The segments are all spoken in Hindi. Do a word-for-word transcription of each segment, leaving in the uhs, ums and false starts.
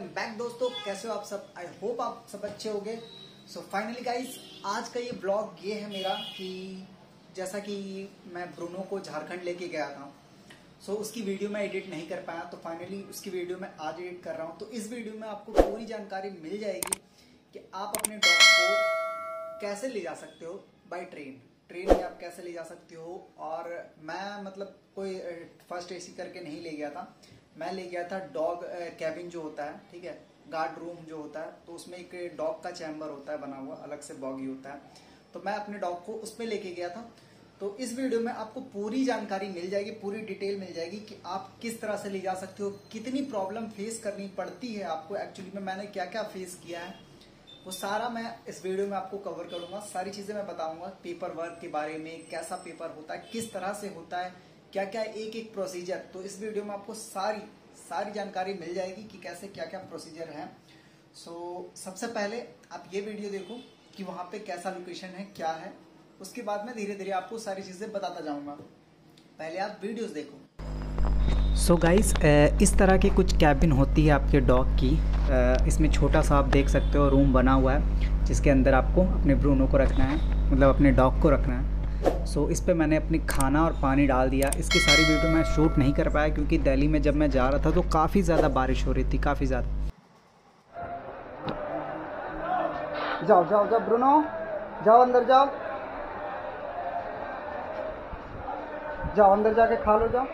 वेलकम बैक दोस्तों, कैसे हो आप सब। आई होप आप सब अच्छे होंगे। सो फाइनली गाइस, आज का ये ब्लॉग ये है मेरा कि जैसा कि मैं ब्रूनो को झारखंड लेके गया था, सो so, उसकी वीडियो मैं एडिट नहीं कर पाया, तो फाइनली उसकी वीडियो मैं आज एडिट कर रहा हूँ। तो इस वीडियो में आपको पूरी जानकारी मिल जाएगी कि आप अपने डॉग को कैसे ले जा सकते हो बाई ट्रेन ट्रेन में आप कैसे ले जा सकते हो। और मैं मतलब कोई फर्स्ट एसी करके नहीं ले गया था, मैं ले गया था डॉग कैबिन जो होता है, ठीक है, गार्ड रूम जो होता है, तो उसमें एक डॉग का चैम्बर होता है बना हुआ, अलग से बॉगी होता है, तो मैं अपने डॉग को उसमें लेके गया था। तो इस वीडियो में आपको पूरी जानकारी मिल जाएगी, पूरी डिटेल मिल जाएगी कि आप किस तरह से ले जा सकते हो, कितनी प्रॉब्लम फेस करनी पड़ती है आपको, एक्चुअली में मैंने क्या क्या फेस किया है वो सारा मैं इस वीडियो में आपको कवर करूंगा। सारी चीजें मैं बताऊंगा, पेपर वर्क के बारे में, कैसा पेपर होता है, किस तरह से होता है, क्या क्या एक एक प्रोसीजर। तो इस वीडियो में आपको सारी सारी जानकारी मिल जाएगी कि कैसे क्या क्या प्रोसीजर है। सो सबसे पहले आप ये वीडियो देखो कि वहाँ पे कैसा लोकेशन है, क्या है, उसके बाद मैं धीरे धीरे आपको सारी चीजें बताता जाऊँगा, पहले आप वीडियोज देखो। सो so गाइस, इस तरह की कुछ कैबिन होती है आपके डॉग की। इसमें छोटा सा आप देख सकते हो रूम बना हुआ है, जिसके अंदर आपको अपने ब्रूनो को रखना है, मतलब अपने डॉग को रखना है। सो so, इस पे मैंने अपने खाना और पानी डाल दिया। इसकी सारी वीडियो मैं शूट नहीं कर पाया क्योंकि दिल्ली में जब मैं जा रहा था तो काफ़ी ज़्यादा बारिश हो रही थी, काफ़ी ज़्यादा। जाओ जाओ जाओ ब्रूनो, जाओ अंदर, जाओ जाओ अंदर जाके खा लो, जाओ।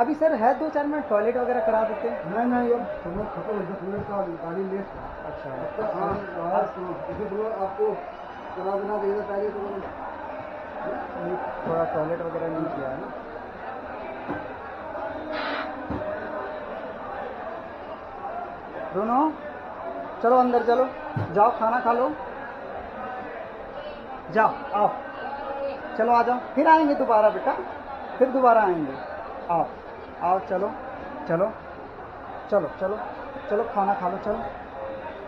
अभी सर है दो चार मिनट, टॉयलेट वगैरह करा देते हैं। नहीं नहीं यार, तुम लोग खत्म हो दस मिनट का गाड़ी लेट। अच्छा अच्छा, हाँ इसी दिन आपको करा देना चाहिए था, थोड़ा टॉयलेट वगैरह नहीं किया है ना। दोनों चलो अंदर चलो, जाओ खाना खा लो, जाओ आओ, चलो आ जाओ, फिर आएंगे दोबारा बेटा, फिर दोबारा आएंगे, आओ आओ, चलो चलो चलो चलो चलो, खाना खा लो, चलो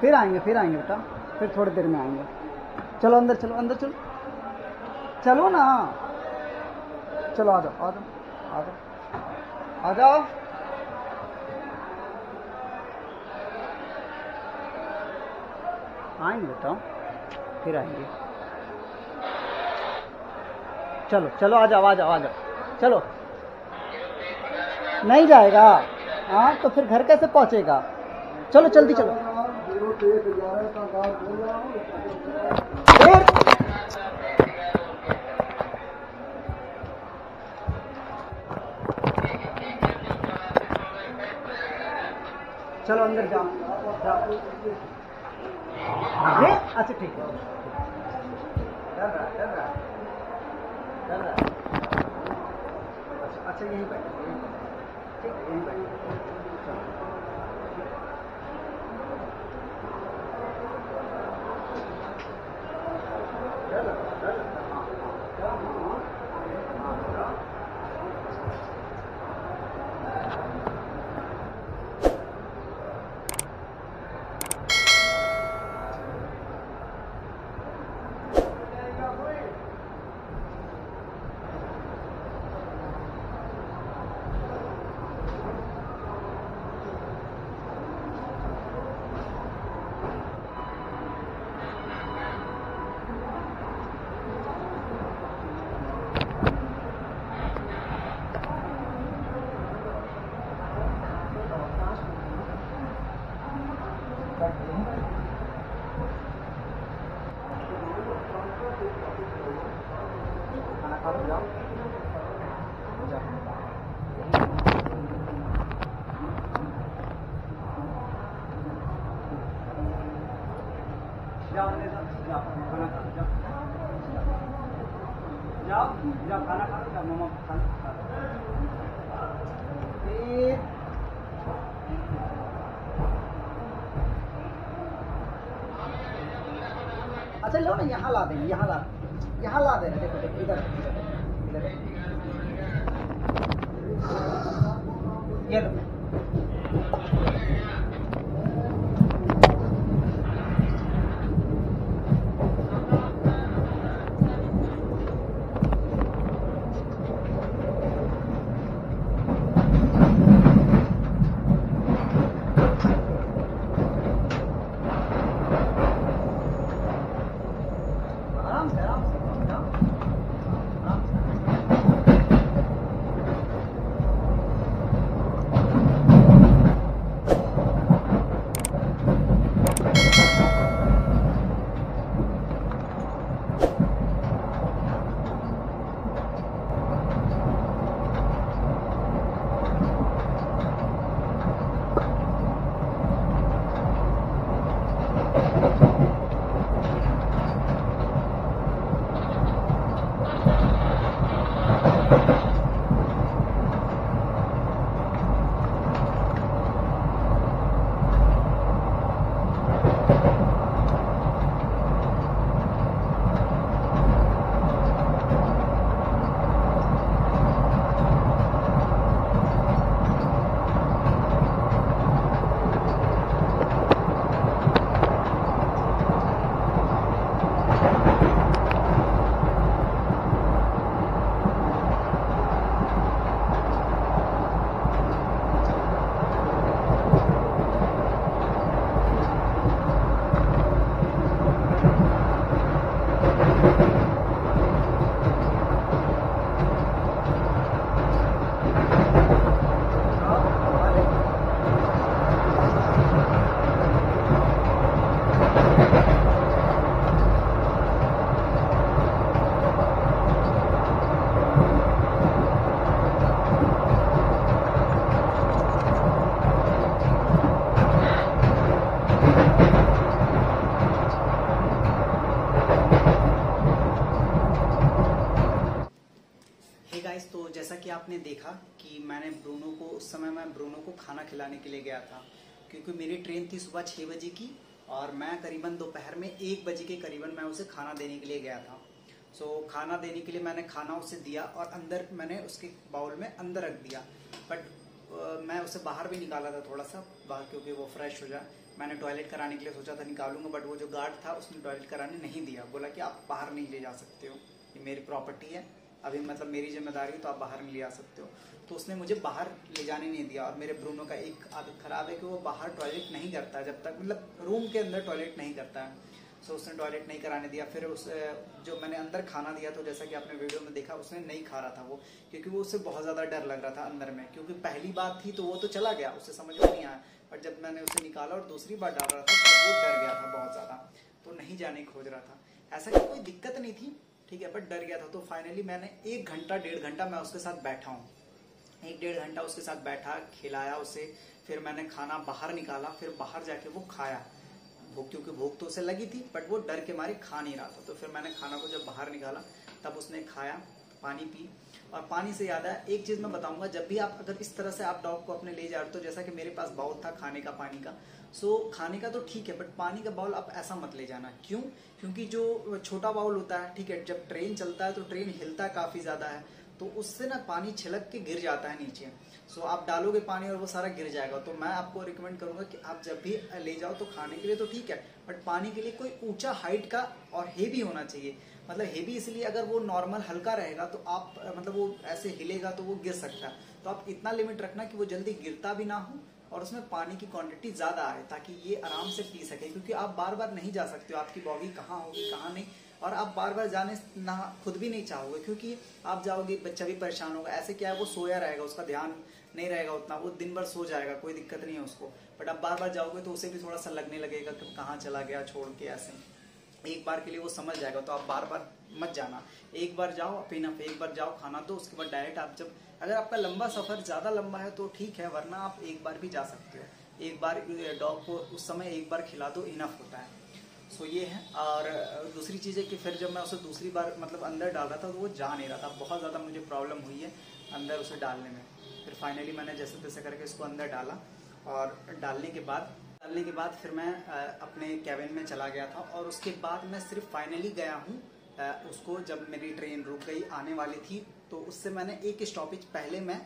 फिर आएंगे, फिर आएंगे बेटा, फिर थोड़ी देर में आएंगे, चलो अंदर चलो, अंदर चलो, चलो ना, चलो आ जाओ आ जाओ आ जाओ आ जाओ। आएंगे बेटा, फिर आएंगे, चलो चलो आ जाओ आ जाओ आ जाओ, चलो। नहीं जाएगा हाँ, तो फिर घर कैसे पहुंचेगा? चलो जल्दी चलो। चलो अंदर जाओ, अच्छा ठीक है, अच्छा यही बैठो, अच्छा लो ना, यहाँ ला देंगे, यहाँ ला यहाँ ला देना, देखो देखो इधर इधर, ये लो तो जैसा कि आपने देखा कि मैंने ब्रूनो को उस समय मैं ब्रूनो को खाना खिलाने के लिए गया था, क्योंकि मेरी ट्रेन थी सुबह छः बजे की और मैं करीबन दोपहर में एक बजे के करीबन मैं उसे खाना देने के लिए गया था। सो so, खाना देने के लिए मैंने खाना उसे दिया और अंदर मैंने उसके बाउल में अंदर रख दिया, बट मैं उसे बाहर भी निकाला था थोड़ा सा बाहर, क्योंकि वो फ्रेश हो जाए। मैंने टॉयलेट कराने के लिए सोचा था निकालूंगा, बट वो जो गार्ड था उसने टॉयलेट कराने नहीं दिया, बोला कि आप बाहर नहीं ले जा सकते हो, ये मेरी प्रॉपर्टी है, अभी मतलब मेरी जिम्मेदारी है, तो आप बाहर नहीं ले आ सकते हो। तो उसने मुझे बाहर ले जाने नहीं दिया। और मेरे ब्रूनो का एक आदत खराब है कि वो बाहर टॉयलेट नहीं करता जब तक मतलब रूम के अंदर टॉयलेट नहीं करता है। सो उसने टॉयलेट नहीं कराने दिया। फिर उस जो मैंने अंदर खाना दिया तो जैसा कि आपने वीडियो में देखा उसने नहीं खा रहा था वो, क्योंकि वो उससे बहुत ज़्यादा डर लग रहा था अंदर में, क्योंकि पहली बार थी तो वो तो चला गया, उससे समझ में नहीं आया, बट जब मैंने उसे निकाला और दूसरी बार डाल रहा था तो वो डर गया था बहुत ज़्यादा, तो नहीं जाने खोज रहा था। ऐसा कि कोई दिक्कत नहीं थी, ठीक है, बट डर गया था। तो फाइनली मैंने एक घंटा डेढ़ घंटा मैं उसके साथ बैठा हूँ, एक डेढ़ घंटा उसके साथ बैठा, खिलाया उसे, फिर मैंने खाना बाहर निकाला, फिर बाहर जाके वो खाया। भूख क्योंकि भूख तो उसे लगी थी, बट वो डर के मारे खा नहीं रहा था। तो फिर मैंने खाना को जब बाहर निकाला तब उसने खाया, पानी पी। और पानी से याद आया, एक चीज़ मैं बताऊंगा, जब भी आप अगर इस तरह से आप डॉग को अपने ले जा रहे हो, तो जैसा कि मेरे पास बाउल था खाने का पानी का, सो खाने का तो ठीक है, बट पानी का बाउल आप ऐसा मत ले जाना। क्यों? क्योंकि जो छोटा बाउल होता है, ठीक है, जब ट्रेन चलता है तो ट्रेन हिलता काफ़ी ज़्यादा है, तो उससे ना पानी छिलक के गिर जाता है नीचे। सो आप डालोगे पानी और वो सारा गिर जाएगा। तो मैं आपको रिकमेंड करूँगा कि आप जब भी ले जाओ तो खाने के लिए तो ठीक है, बट पानी के लिए कोई ऊंचा हाइट का और हेवी होना चाहिए। मतलब हेवी इसलिए, अगर वो नॉर्मल हल्का रहेगा तो आप मतलब वो ऐसे हिलेगा तो वो गिर सकता है। तो आप इतना लिमिट रखना कि वो जल्दी गिरता भी ना हो और उसमें पानी की क्वांटिटी ज़्यादा आए, ताकि ये आराम से पी सके, क्योंकि आप बार बार नहीं जा सकते हो, आपकी बॉगी कहाँ होगी कहाँ नहीं, और आप बार बार जाने ना खुद भी नहीं चाहोगे, क्योंकि आप जाओगे बच्चा भी परेशान होगा। ऐसे क्या है, वो सोया रहेगा, उसका ध्यान नहीं रहेगा उतना, वो दिन भर सो जाएगा, कोई दिक्कत नहीं है उसको, बट आप बार बार जाओगे तो उसे भी थोड़ा सा लगने लगेगा कि कहाँ चला गया छोड़ के। ऐसे एक बार के लिए वो समझ जाएगा, तो आप बार बार मत जाना, एक बार जाओ इनफ, एक बार जाओ खाना दो, उसके बाद डायरेक्ट आप जब अगर आपका लंबा सफ़र ज़्यादा लंबा है तो ठीक है, वरना आप एक बार भी जा सकते हो। एक बार डॉग को उस समय एक बार खिला दो, इनफ होता है। सो ये है। और दूसरी चीज़ है कि फिर जब मैं उसे दूसरी बार मतलब अंदर डाल रहा था तो वो जा नहीं रहा था, बहुत ज़्यादा मुझे प्रॉब्लम हुई है अंदर उसे डालने में। फिर फाइनली मैंने जैसे तैसे करके इसको अंदर डाला, और डालने के बाद डालने के बाद फिर मैं अपने कैबिन में चला गया था। और उसके बाद मैं सिर्फ फाइनली गया हूँ उसको, जब मेरी ट्रेन रुक गई आने वाली थी, तो उससे मैंने एक स्टॉपेज पहले मैं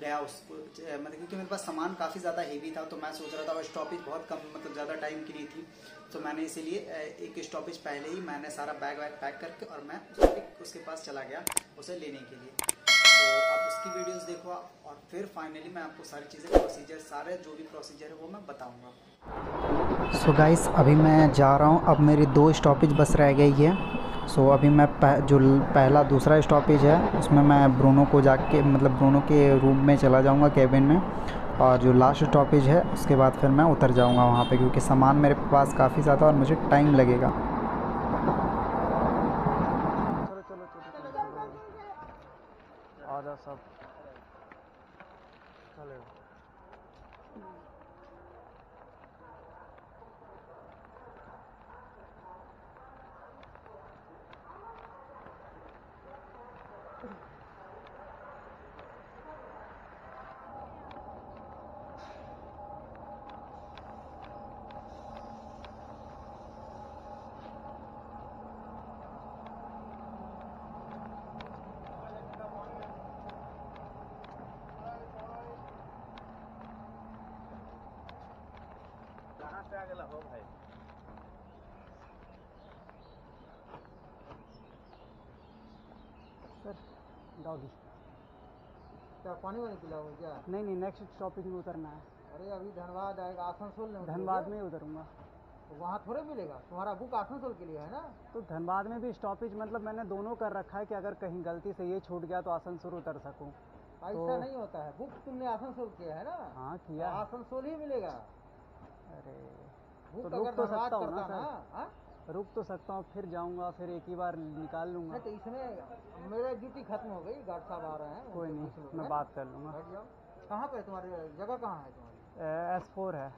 गया उसको, मतलब क्योंकि मेरे पास सामान काफ़ी ज़्यादा हेवी था, तो मैं सोच रहा था वो स्टॉपेज बहुत कम मतलब ज़्यादा टाइम की नहीं थी, तो मैंने इसीलिए एक स्टॉपेज पहले ही मैंने सारा बैग वैग पैक करके और मैं उसके पास चला गया उसे लेने के लिए। तो आप उसकी वीडियोस देखो और फिर फाइनली मैं आपको सारी चीज़ें प्रोसीजर सारे जो भी प्रोसीजर है वो मैं बताऊँगा। सो गाइस, अभी मैं जा रहा हूँ, अब मेरी दो स्टॉपेज बस रह गई है। सो so, अभी मैं पह, जो पहला दूसरा स्टॉपेज है उसमें मैं ब्रूनो को जाके मतलब ब्रूनो के रूम में चला जाऊंगा कैबिन में, और जो लास्ट स्टॉपेज है उसके बाद फिर मैं उतर जाऊंगा वहाँ पे, क्योंकि सामान मेरे पास काफ़ी ज़्यादा और मुझे टाइम लगेगा। चलो चलो चलो आजा सब चलेगा। हो भाई सर डॉगी क्या पानी वानी पिलाओ क्या? नहीं नहीं, नेक्स्ट स्टॉपेज में उतरना है। अरे अभी धनबाद आएगा, आसनसोल में। धनबाद में उतरूंगा तो वहाँ थोड़े मिलेगा, तुम्हारा बुक आसनसोल के लिए है ना। तो धनबाद में भी स्टॉपेज मतलब मैंने दोनों कर रखा है कि अगर कहीं गलती से ये छूट गया तो आसनसोल उतर सकूँ। ऐसा तो नहीं होता है, बुक तुमने आसनसोल किया है ना। हाँ किया, आसनसोल ही मिलेगा। अरे तो रुक तो सकता हूँ ना सर, रुक तो सकता हूँ, फिर जाऊँगा, फिर एक ही बार निकाल लूँगा। तो इसमें मेरा ड्यूटी खत्म हो गई, गार्ड साहब आ रहे हैं। कोई नहीं, मैं बात कर लूँगा। कहाँ पे तुम्हारी जगह, कहाँ है तुम्हारी? एस फोर है।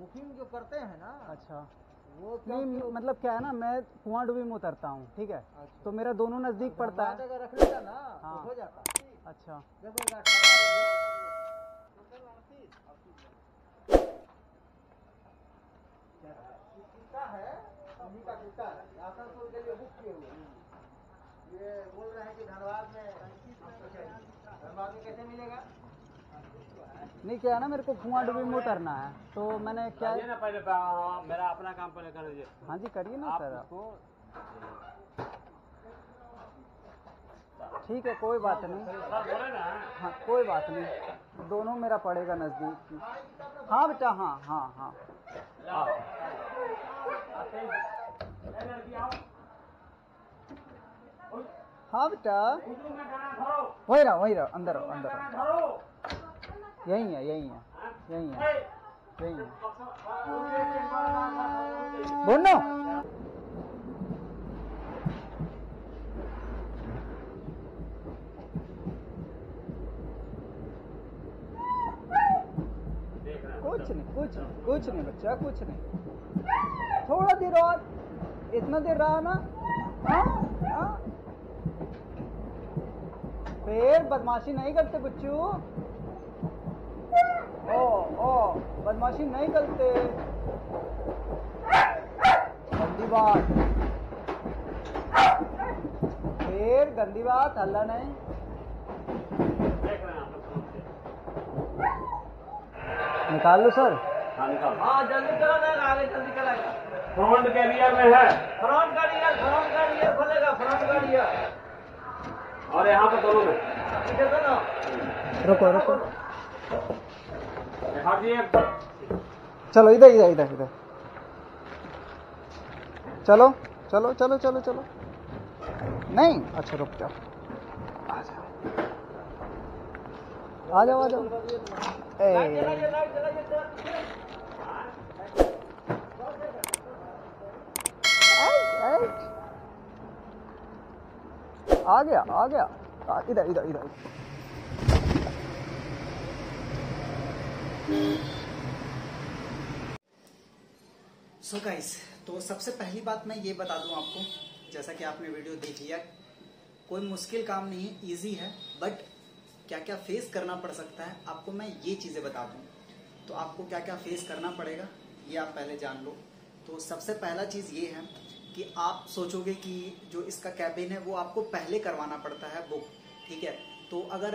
बुकिंग जो करते हैं ना। अच्छा वो नहीं, मतलब क्या है ना, मैं कुआं डूबी में उतरता हूँ, ठीक है, तो मेरा दोनों नज़दीक पड़ता है। जगह रख लेता ना हो जाता। अच्छा है, उन्हीं का टिकट है, आसनसोल के लिए बुक किए हुए। ये बोल रहे हैं कि धनबाद में धनबाद में कैसे मिलेगा? नहीं क्या है ना, मेरे को कुआं डूबी में उतरना है, तो मैंने क्या है ना, पहले मेरा अपना काम पहले कर दीजिए। हाँ जी करिए ना सर, आपको ठीक है, कोई बात नहीं। हाँ कोई बात नहीं, दोनों मेरा पड़ेगा नज़दीक। हाँ बेटा, हाँ हाँ हाँ हाँ बेटा, वही रहा वही रहा, अंदर आओ अंदर आओ, यही है यही है यही है यही है बोलो। कुछ नहीं कुछ नहीं कुछ नहीं बच्चा, कुछ नहीं, थोड़ा देर और, इतना देर रहा ना। हाँ हाँ फिर बदमाशी नहीं करते बच्चू, ओ ओ बदमाशी नहीं करते, गंदी बात, फिर गंदी बात, हल्ला नहीं। निकाल लो सर। हाँ निकाल। हाँ जल्दी करो ना, आगे जल्दी करेगा। फ्रंट कैरियर में है, फ्रंट कैरियर फ्रंट कैरियर खोलेगा, फ्रंट कैरियर। और यहाँ पे दोनों में रुको रुको, चलो इधर इधर इधर इधर, चलो चलो चलो चलो चलो, नहीं अच्छा रुक जाओ, आ जाओ आ जाओ आ जाओ। आ गया आ गया, इधर इधर इधर। सो गाइस, तो सबसे पहली बात मैं ये बता दूं आपको, जैसा कि आपने वीडियो देख लिया, कोई मुश्किल काम नहीं है, इजी है, बट क्या क्या फेस करना पड़ सकता है आपको मैं ये चीज़ें बता दूँ, तो आपको क्या क्या फेस करना पड़ेगा ये आप पहले जान लो। तो सबसे पहला चीज़ ये है कि आप सोचोगे कि जो इसका कैबिन है वो आपको पहले करवाना पड़ता है बुक, ठीक है। तो अगर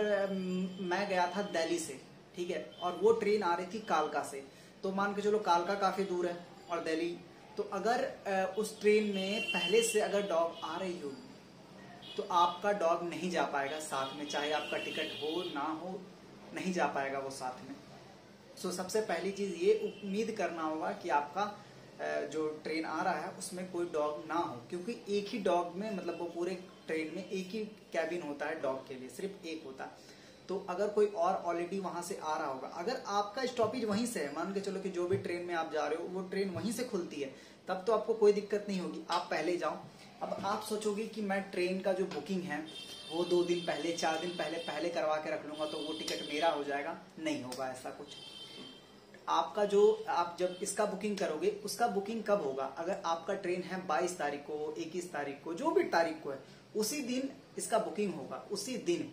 मैं गया था दिल्ली से, ठीक है, और वो ट्रेन आ रही थी कालका से, तो मान के चलो कालका काफ़ी दूर है और दिल्ली, तो अगर उस ट्रेन में पहले से अगर डॉग आ रही होगी तो आपका डॉग नहीं जा पाएगा साथ में, चाहे आपका टिकट हो ना हो, नहीं जा पाएगा वो साथ में। सो सबसे पहली चीज़ ये उम्मीद करना होगा कि आपका जो ट्रेन आ रहा है उसमें कोई डॉग ना हो, क्योंकि एक ही डॉग में मतलब वो पूरे ट्रेन में एक ही कैबिन होता है डॉग के लिए, सिर्फ एक होता है। तो अगर कोई और ऑलरेडी वहां से आ रहा होगा, अगर आपका स्टॉपेज वहीं से है, मान के चलो कि जो भी ट्रेन में आप जा रहे हो वो ट्रेन वहीं से खुलती है, तब तो आपको कोई दिक्कत नहीं होगी, आप पहले जाओ। अब आप सोचोगे कि मैं ट्रेन का जो बुकिंग है वो दो दिन पहले चार दिन पहले पहले करवा के रख लूंगा तो वो टिकट मेरा हो जाएगा, नहीं होगा ऐसा कुछ। आपका जो आप जब इसका बुकिंग करोगे उसका बुकिंग कब होगा, अगर आपका ट्रेन है बाईस तारीख को, इक्कीस तारीख को, जो भी तारीख को है उसी दिन इसका बुकिंग होगा, उसी दिन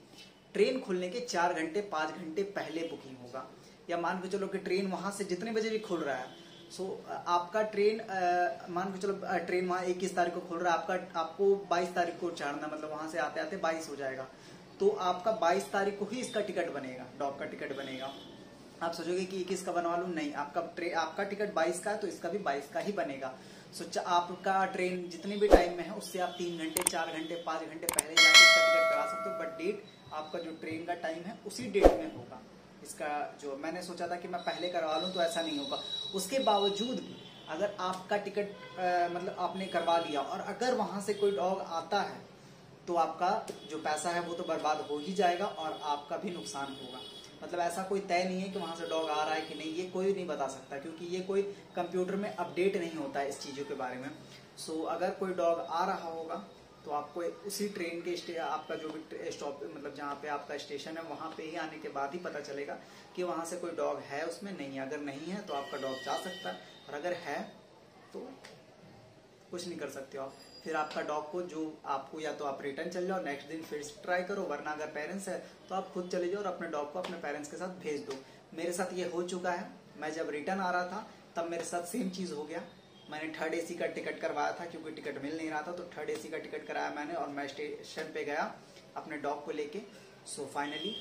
ट्रेन खुलने के चार घंटे पाँच घंटे पहले बुकिंग होगा। या मान के चलो कि ट्रेन वहां से जितने बजे भी खुल रहा है, सो आपका ट्रेन मान के चलो ट्रेन वहां इक्कीस तारीख को खुल रहा है, आपका आपको बाईस तारीख को चढ़ना, मतलब वहां से आते आते बाईस हो जाएगा, तो आपका बाईस तारीख को ही इसका टिकट बनेगा, डॉग का टिकट बनेगा। आप सोचोगे कि इक्कीस का बनवा लूं, नहीं, आपका ट्रेन आपका टिकट बाईस का है तो इसका भी बाईस का ही बनेगा। सो आपका ट्रेन जितने भी टाइम में है उससे आप तीन घंटे चार घंटे पाँच घंटे पहले जाकर इसका टिकट करा सकते हो, बट डेट आपका जो ट्रेन का टाइम है उसी डेट में होगा। इसका जो मैंने सोचा था कि मैं पहले करवा लूँ तो ऐसा नहीं होगा। उसके बावजूद भी अगर आपका टिकट आ, मतलब आपने करवा लिया और अगर वहाँ से कोई डॉग आता है तो आपका जो पैसा है वो तो बर्बाद हो ही जाएगा और आपका भी नुकसान होगा। मतलब ऐसा कोई तय नहीं है कि वहाँ से डॉग आ रहा है कि नहीं, ये कोई नहीं बता सकता, क्योंकि ये कोई कंप्यूटर में अपडेट नहीं होता है इस चीज़ों के बारे में। सो अगर कोई डॉग आ रहा होगा तो आपको उसी ट्रेन के स्टे आपका जो भी स्टॉप मतलब जहाँ पे आपका स्टेशन है वहाँ पे ही आने के बाद ही पता चलेगा कि वहाँ से कोई डॉग है उसमें नहीं। अगर नहीं है तो आपका डॉग जा सकता है, और अगर है तो कुछ नहीं कर सकते हो आप। फिर आपका डॉग को जो आपको या तो आप रिटर्न चले जाओ, नेक्स्ट दिन फिर ट्राई करो, वरना अगर पेरेंट्स है तो आप खुद चले जाओ और अपने डॉग को अपने पेरेंट्स के साथ भेज दो। मेरे साथ ये हो चुका है, मैं जब रिटर्न आ रहा था तब मेरे साथ सेम चीज़ हो गया। मैंने थर्ड एसी का टिकट करवाया था क्योंकि टिकट मिल नहीं रहा था, तो थर्ड एसी का टिकट कराया मैंने और मैं स्टेशन पे गया अपने डॉग को लेके। सो फाइनली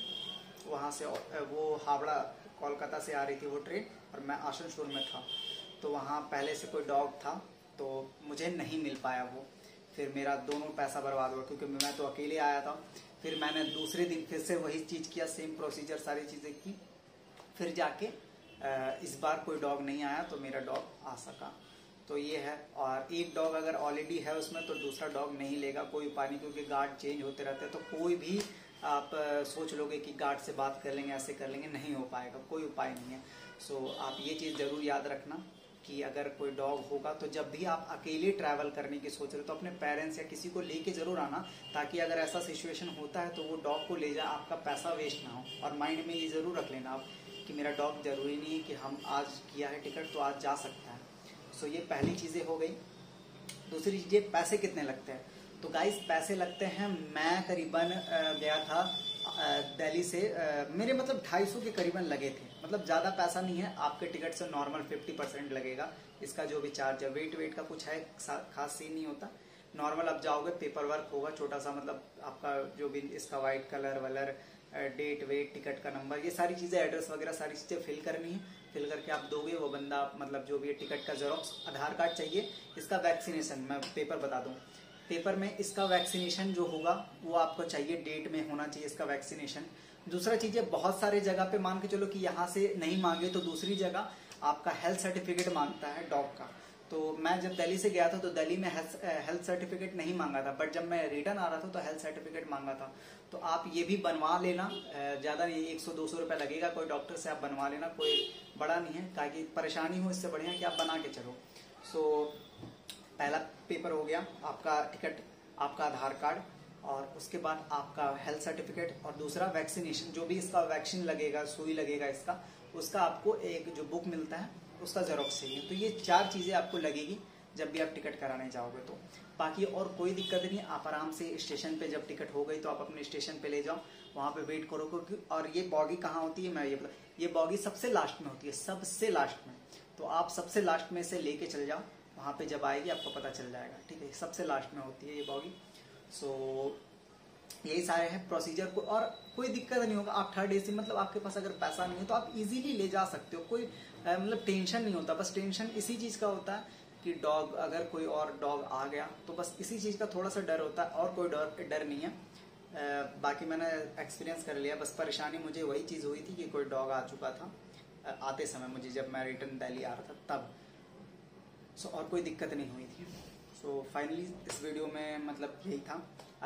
वहाँ से वो हावड़ा कोलकाता से आ रही थी वो ट्रेन और मैं आसनसोल में था, तो वहाँ पहले से कोई डॉग था तो मुझे नहीं मिल पाया वो। फिर मेरा दोनों पैसा बर्बाद हुआ क्योंकि मैं तो अकेले आया था। फिर मैंने दूसरे दिन फिर से वही चीज़ किया, सेम प्रोसीजर सारी चीज़ें की, फिर जाके इस बार कोई डॉग नहीं आया तो मेरा डॉग आ सका। तो ये है, और एक डॉग अगर ऑलरेडी है उसमें तो दूसरा डॉग नहीं लेगा कोई उपाय नहीं, क्योंकि गार्ड चेंज होते रहते हैं। तो कोई भी आप सोच लोगे कि गार्ड से बात कर लेंगे ऐसे कर लेंगे, नहीं हो पाएगा, कोई उपाय नहीं है। सो आप ये चीज़ ज़रूर याद रखना कि अगर कोई डॉग होगा तो जब भी आप अकेले ट्रैवल करने की सोच रहे हो तो अपने पेरेंट्स या किसी को लेके ज़रूर आना, ताकि अगर ऐसा सिचुएशन होता है तो वो डॉग को ले जाए, आपका पैसा वेस्ट ना हो। और माइंड में ये ज़रूर रख लेना आप कि मेरा डॉग ज़रूरी नहीं है कि हम आज किया है टिकट तो आज जा सकता है। सो so, ये पहली चीज़ें हो गई। दूसरी चीज़ें पैसे कितने लगते हैं, तो गाइस पैसे लगते हैं, मैं करीबन गया था दिल्ली से, मेरे मतलब ढाई सौ के करीबन लगे थे, मतलब ज़्यादा पैसा नहीं है, आपके टिकट से नॉर्मल पचास परसेंट लगेगा इसका जो भी चार्ज है। वेट वेट का कुछ है खास सीन नहीं होता, नॉर्मल आप जाओगे, पेपर वर्क होगा छोटा सा, मतलब आपका जो भी इसका वाइट कलर वलर डेट वेट टिकट का नंबर ये सारी चीज़ें एड्रेस वगैरह सारी चीज़ें फिल करनी है, फिल करके आप दोगे वो बंदा मतलब जो भी है टिकट का जेरॉक्स, आधार कार्ड चाहिए, इसका वैक्सीनेशन, मैं पेपर बता दूं, पेपर में इसका वैक्सीनेशन जो होगा वो आपको चाहिए, डेट में होना चाहिए इसका वैक्सीनेशन। दूसरा चीज़ है बहुत सारे जगह पे मान के चलो कि यहाँ से नहीं मांगे तो दूसरी जगह आपका हेल्थ सर्टिफिकेट मांगता है डॉग का। तो मैं जब दिल्ली से गया था तो दिल्ली में हेल्थ सर्टिफिकेट नहीं मांगा था, बट जब मैं रिटर्न आ रहा था तो हेल्थ सर्टिफिकेट मांगा था। तो आप ये भी बनवा लेना, ज़्यादा नहीं एक सौ दो सौ रुपये लगेगा, कोई डॉक्टर से आप बनवा लेना, कोई बड़ा नहीं है, ताकि परेशानी हो, इससे बढ़िया कि आप बना के चलो। सो पहला पेपर हो गया आपका टिकट, आपका आधार कार्ड, और उसके बाद आपका हेल्थ सर्टिफिकेट, और दूसरा वैक्सीनेशन, जो भी इसका वैक्सीन लगेगा, सुई लगेगा इसका, उसका आपको एक जो बुक मिलता है उसका जेरोक्स चाहिए। तो ये चार चीज़ें आपको लगेगी जब भी आप टिकट कराने जाओगे। तो बाकी और कोई दिक्कत नहीं, आप आराम से स्टेशन पे जब टिकट हो गई तो आप अपने स्टेशन पे ले जाओ, वहाँ पे वेट करो, क्योंकि और ये बॉगी कहाँ होती है मैं ये बता, ये बॉगी सबसे लास्ट में होती है, सबसे लास्ट में, तो आप सबसे लास्ट में से लेके चले जाओ, वहाँ पे जब आएगी आपको पता चल जाएगा, ठीक है, सबसे लास्ट में होती है ये बॉगी। सो यही सारे हैं प्रोसीजर को, और कोई दिक्कत नहीं होगा। आप थर्ड एसी मतलब आपके पास अगर पैसा नहीं है तो आप इजीली ले जा सकते हो, कोई मतलब टेंशन नहीं होता। बस टेंशन इसी चीज़ का होता है कि डॉग, अगर कोई और डॉग आ गया तो बस इसी चीज़ का थोड़ा सा डर होता है, और कोई डर डर नहीं है। आ, बाकी मैंने एक्सपीरियंस कर लिया, बस परेशानी मुझे वही चीज़ हुई थी कि कोई डॉग आ चुका था आते समय, मुझे जब मैं रिटर्न दिल्ली आ रहा था तब। सो so, और कोई दिक्कत नहीं हुई थी। सो so, फाइनली इस वीडियो में मतलब यही था।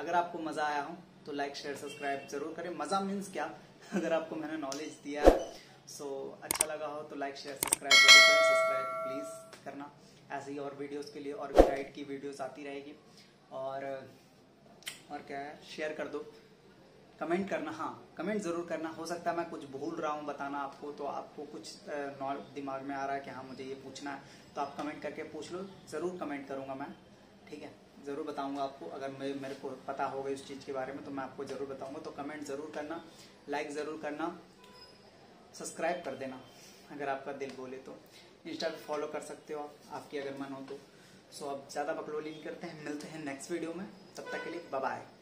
अगर आपको मज़ा आया हो तो लाइक शेयर सब्सक्राइब जरूर करें। मज़ा मीन्स क्या, अगर आपको मैंने नॉलेज दिया सो so, अच्छा लगा हो तो लाइक शेयर सब्सक्राइब जरूर करें। सब्सक्राइब प्लीज़ करना, ऐसे ही और वीडियोस के लिए और गाइड की वीडियोस आती रहेगी। और और क्या है, शेयर कर दो, कमेंट करना, हाँ कमेंट ज़रूर करना। हो सकता है मैं कुछ भूल रहा हूँ बताना आपको, तो आपको कुछ दिमाग में आ रहा है कि हाँ मुझे ये पूछना है तो आप कमेंट करके पूछ लो, ज़रूर कमेंट करूँगा मैं, ठीक है। ज़रूर बताऊँगा आपको, अगर मैं मेरे को पता होगा इस चीज़ के बारे में तो मैं आपको ज़रूर बताऊँगा। तो कमेंट ज़रूर करना, लाइक ज़रूर करना, सब्सक्राइब कर देना अगर आपका दिल बोले तो। इंस्टा पे फॉलो कर सकते हो आप, आपकी अगर मन हो तो। सो अब ज़्यादा बकलोली नहीं करते हैं, मिलते हैं नेक्स्ट वीडियो में। तब तक के लिए बाय बाय।